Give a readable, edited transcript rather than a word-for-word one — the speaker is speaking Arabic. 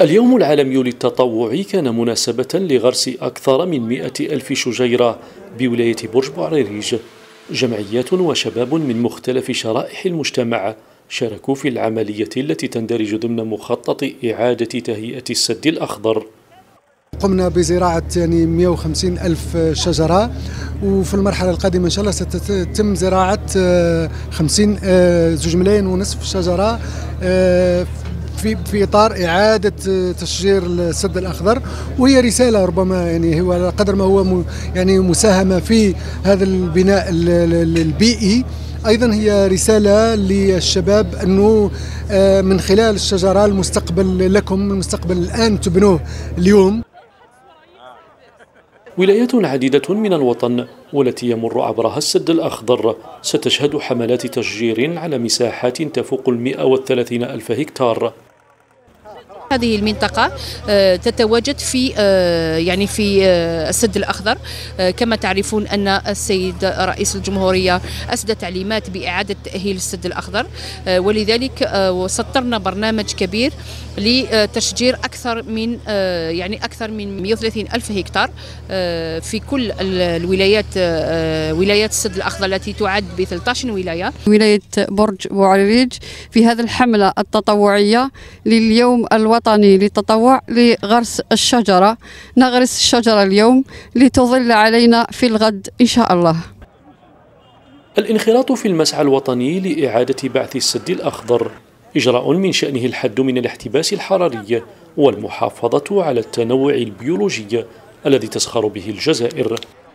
اليوم العالمي للتطوع كان مناسبة لغرس أكثر من 100,000 شجيرة بولاية برج بوعريريج. جمعيات وشباب من مختلف شرائح المجتمع شاركوا في العملية التي تندرج ضمن مخطط إعادة تهيئة السد الأخضر. قمنا بزراعة 150,000 شجرة، وفي المرحلة القادمة إن شاء الله ستتم زراعة 2.5 ملايين شجرة في إطار إعادة تشجير السد الأخضر، وهي رسالة ربما هو على قدر ما هو مساهمة في هذا البناء البيئي، أيضا هي رسالة للشباب أنه من خلال الشجرة المستقبل لكم، المستقبل الآن تبنوه اليوم. ولايات عديدة من الوطن والتي يمر عبرها السد الأخضر ستشهد حملات تشجير على مساحات تفوق 130,000 هكتار. هذه المنطقة تتواجد في السد الأخضر. كما تعرفون أن السيد رئيس الجمهورية أسدى تعليمات بإعادة تأهيل السد الأخضر، ولذلك سطرنا برنامج كبير لتشجير أكثر من 130,000 هكتار في كل الولايات، ولايات السد الأخضر التي تعد ب 13 ولاية. ولاية برج بوعريريج في هذه الحملة التطوعية لليوم الوطني للتطوع لغرس الشجرة، نغرس الشجرة اليوم لتظل علينا في الغد إن شاء الله. الانخراط في المسعى الوطني لإعادة بعث السد الأخضر إجراء من شأنه الحد من الاحتباس الحراري والمحافظة على التنوع البيولوجي الذي تسخر به الجزائر.